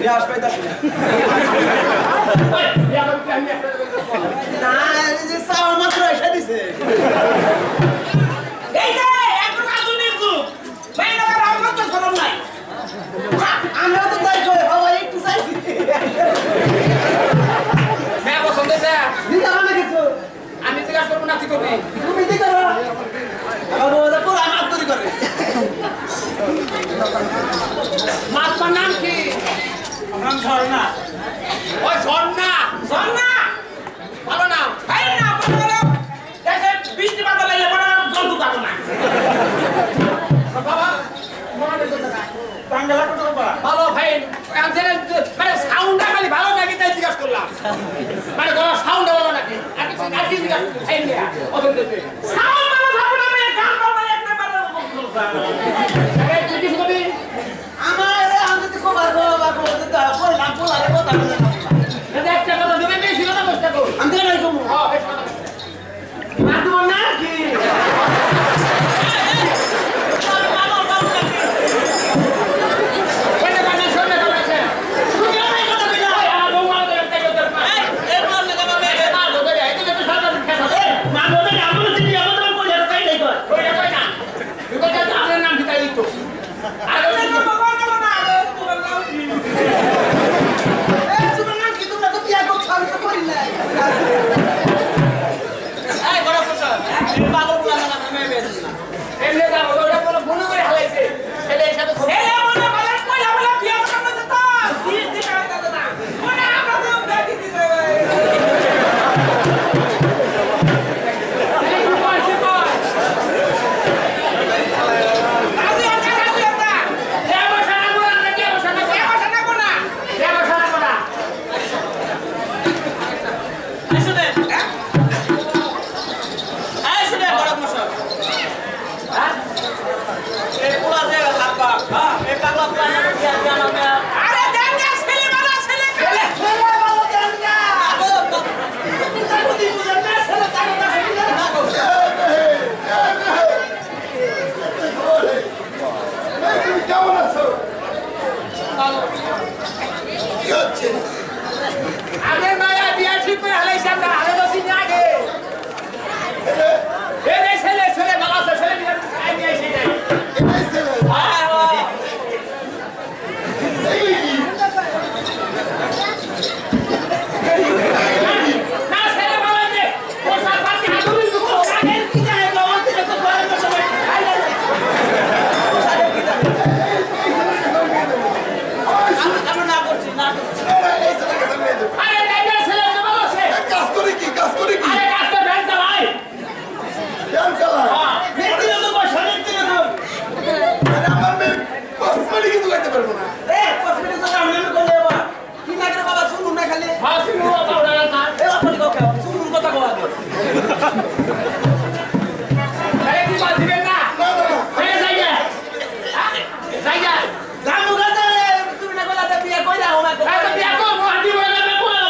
Mira, aspetta așa. Băi, ia-mă pe-a mea pe-a mea pe-a mea. Na, de seama mă trăi, așa de se. Ei, de, e prucat un negru. Băi, nu că vreau mă tot până mai. Am vreau tot dai joi, hau, e tu să-i zi. Mea, vă sunt de seara. Zic, am mea ghețu. Am zis că aș dormâna ți copii. Nu mi-i zic că vreau. Am vă văd acolo, am aturi care. মাতবার নাম কি? নাম ঝর্ণা। ওই ঝর্ণা। ঝর্ণা। ভালো নাম। এই নাম ভালো নাম। দেশে বৃষ্টি বাদল এলে বড় নাম জন্তু কাটো না। বাবা, মনে করতে না। বাংলা কত বাবা? ভালো ভাই। কাজের মানে সাউন্ডটা খালি ভালো নাকি তাই জিজ্ঞাসা করলাম। মানে তোমার সাউন্ড ভালো নাকি? আর কিছু আর কি জিজ্ঞাসা? এই না। অসন্ত তুই। সাউন্ড ভালো ভালো না মানে গান ভালো একটা ভালো বলবা। এই তুই কি কবি? Saya, kamu kata, tu nak kau ada biar kau dah, kau ada biar kau, mau hati mana nak kau?